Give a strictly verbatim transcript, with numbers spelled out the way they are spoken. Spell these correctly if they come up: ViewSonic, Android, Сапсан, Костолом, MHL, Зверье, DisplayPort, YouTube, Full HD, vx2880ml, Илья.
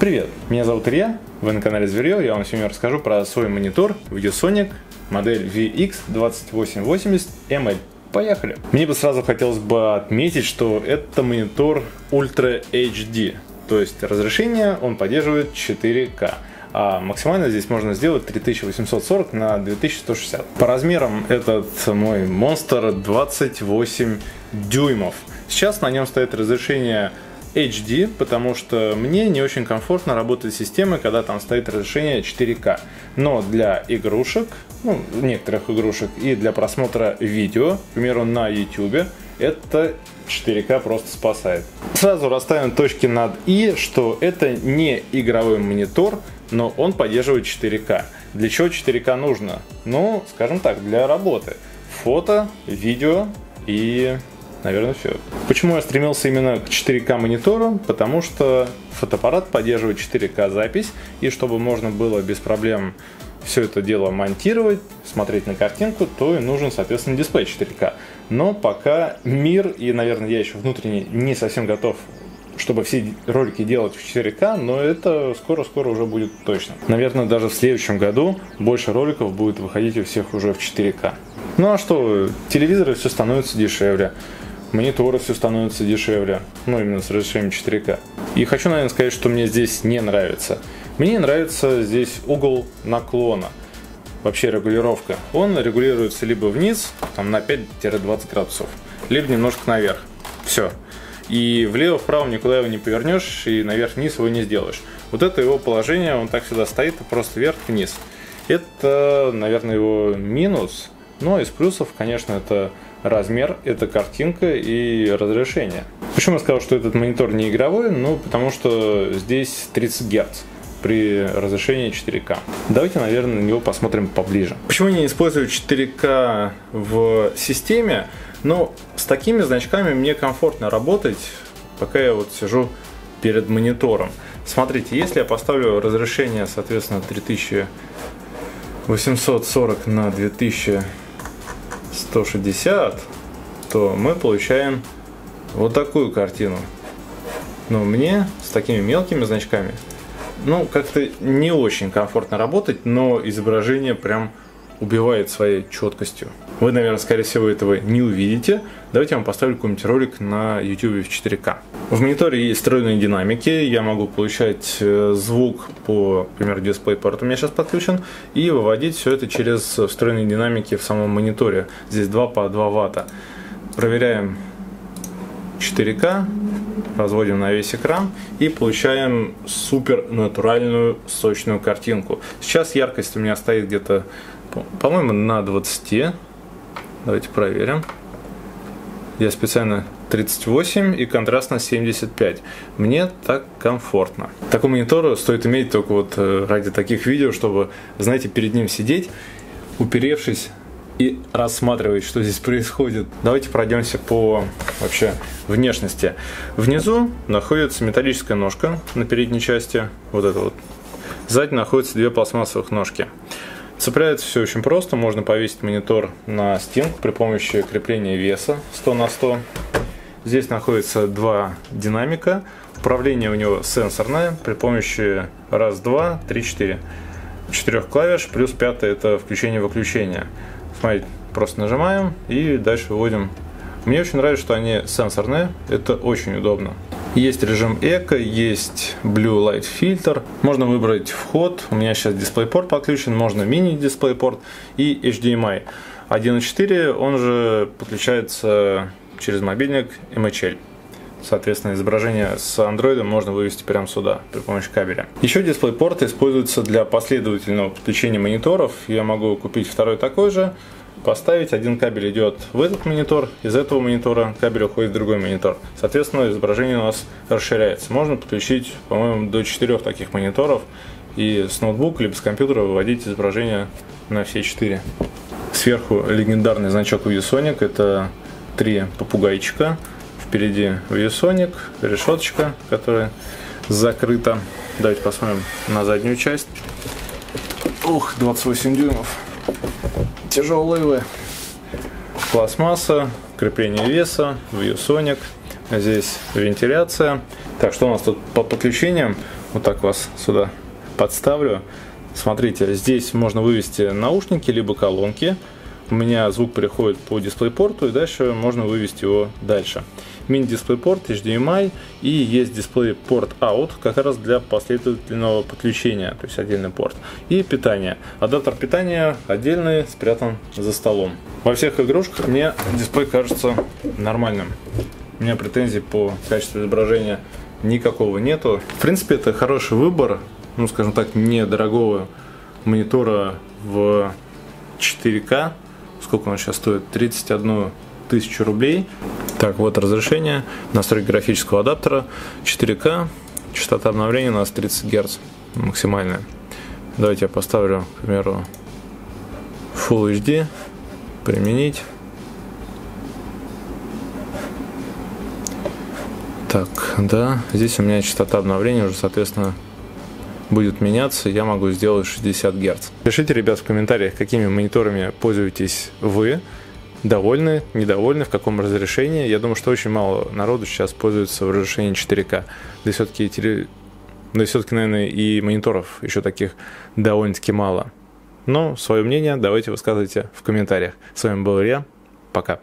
Привет, меня зовут Илья, вы на канале Зверье, я вам сегодня расскажу про свой монитор ViewSonic, модель ви икс двадцать восемь восемьдесят эм эл. Поехали! Мне бы сразу хотелось бы отметить, что это монитор Ultra эйч ди, то есть разрешение он поддерживает четыре ка. А максимально здесь можно сделать три тысячи восемьсот сорок на две тысячи сто шестьдесят. По размерам этот мой монстр двадцать восемь дюймов. Сейчас на нем стоит разрешение эйч ди, потому что мне не очень комфортно работать с системой, когда там стоит разрешение четыре ка. Но для игрушек, ну, некоторых игрушек и для просмотра видео, к примеру, на YouTube, это четыре ка просто спасает. Сразу расставим точки над «и», что это не игровой монитор, но он поддерживает четыре ка. Для чего четыре ка нужно? Ну, скажем так, для работы. Фото, видео и... наверное, все. Почему я стремился именно к четыре ка монитору? Потому что фотоаппарат поддерживает четыре ка запись, и чтобы можно было без проблем все это дело монтировать, смотреть на картинку, то и нужен, соответственно, дисплей четыре ка. Но пока мир, и, наверное, я еще внутренне не совсем готов, чтобы все ролики делать в четыре ка, но это скоро-скоро уже будет точно. Наверное, даже в следующем году больше роликов будет выходить у всех уже в четыре ка. Ну а что, телевизоры все становятся дешевле. Мониторы все становятся дешевле, ну именно с разрешением четыре ка. И хочу, наверное, сказать, что мне здесь не нравится. Мне нравится здесь угол наклона, вообще регулировка. Он регулируется либо вниз, там на пять-двадцать градусов, либо немножко наверх. Все. И влево-вправо никуда его не повернешь, и наверх-вниз его не сделаешь. Вот это его положение, он так всегда стоит, просто вверх-вниз. Это, наверное, его минус. Но из плюсов, конечно, это размер, это картинка и разрешение. Почему я сказал, что этот монитор не игровой? Ну, потому что здесь тридцать герц при разрешении четыре ка. Давайте, наверное, на него посмотрим поближе. Почему я не использую четыре ка в системе? Ну, с такими значками мне комфортно работать, пока я вот сижу перед монитором. Смотрите, если я поставлю разрешение, соответственно, три тысячи восемьсот сорок на две тысячи сто шестьдесят, то мы получаем вот такую картину. Но мне с такими мелкими значками, ну, как-то не очень комфортно работать, но изображение прям убивает своей четкостью. Вы, наверное, скорее всего, этого не увидите. Давайте я вам поставлю какой-нибудь ролик на YouTube в четыре ка. В мониторе есть встроенные динамики. Я могу получать звук по, например, DisplayPort у меня сейчас подключен, и выводить все это через встроенные динамики в самом мониторе. Здесь два по два ватта. Проверяем четыре ка, разводим на весь экран и получаем супер натуральную сочную картинку. Сейчас яркость у меня стоит где-то, по-моему, на двадцати. Давайте проверим. Я специально тридцать восемь и контрастно семьдесят пять. Мне так комфортно. Такой монитор стоит иметь только вот ради таких видео, чтобы, знаете, перед ним сидеть, уперевшись, и рассматривать, что здесь происходит. Давайте пройдемся по вообще внешности. Внизу находится металлическая ножка на передней части. Вот это вот. Сзади находятся две пластмассовых ножки. Цепляется все очень просто. Можно повесить монитор на стенку при помощи крепления веса сто на сто. Здесь находятся два динамика. Управление у него сенсорное при помощи раз, два, три, четыре. Четырех клавиш, плюс пятая это включение-выключение. Смотрите, просто нажимаем и дальше выводим. Мне очень нравится, что они сенсорные, это очень удобно. Есть режим эко, есть Blue Light Filter, можно выбрать вход, у меня сейчас DisplayPort подключен, можно мини DisplayPort и эйч ди эм ай. один и четыре, он же подключается через мобильник эм эйч эл. Соответственно, изображение с Android можно вывести прямо сюда при помощи кабеля. Еще DisplayPort используется для последовательного подключения мониторов. Я могу купить второй такой же, поставить. Один кабель идет в этот монитор, из этого монитора кабель уходит в другой монитор. Соответственно, изображение у нас расширяется. Можно подключить, по-моему, до четырех таких мониторов и с ноутбука либо с компьютера выводить изображение на все четыре. Сверху легендарный значок ViewSonic. Это три попугайчика. Впереди ViewSonic, решеточка, которая закрыта. Давайте посмотрим на заднюю часть. Ух, двадцать восемь дюймов. Тяжелые вы. Пластмасса, крепление веса, ViewSonic. Здесь вентиляция. Так, что у нас тут по подключениям? вот так вас сюда подставлю. Смотрите, здесь можно вывести наушники, либо колонки. У меня звук переходит по дисплейпорту, и дальше можно вывести его дальше. Мини-дисплейпорт, эйч ди эм ай, и есть дисплейпорт Out, как раз для последовательного подключения, то есть отдельный порт. И питание. Адаптер питания отдельный, спрятан за столом. Во всех игрушках мне дисплей кажется нормальным. У меня претензий по качеству изображения никакого нету. В принципе, это хороший выбор, ну, скажем так, недорогого монитора в четыре ка. Сколько он сейчас стоит? тридцать одну тысячу рублей. Так, вот разрешение, настройки графического адаптера, четыре ка, частота обновления у нас тридцать герц максимальная. Давайте я поставлю, к примеру, Full эйч ди, применить. Так, да, здесь у меня частота обновления уже, соответственно, будет меняться, я могу сделать шестьдесят герц. Пишите, ребят, в комментариях, какими мониторами пользуетесь вы, довольны, недовольны, в каком разрешении. Я думаю, что очень мало народу сейчас пользуется в разрешении четыре ка. Да и все-таки, теле... да и все-таки, наверное, и мониторов еще таких довольно-таки мало. Но свое мнение давайте высказывайте в комментариях. С вами был Илья, пока.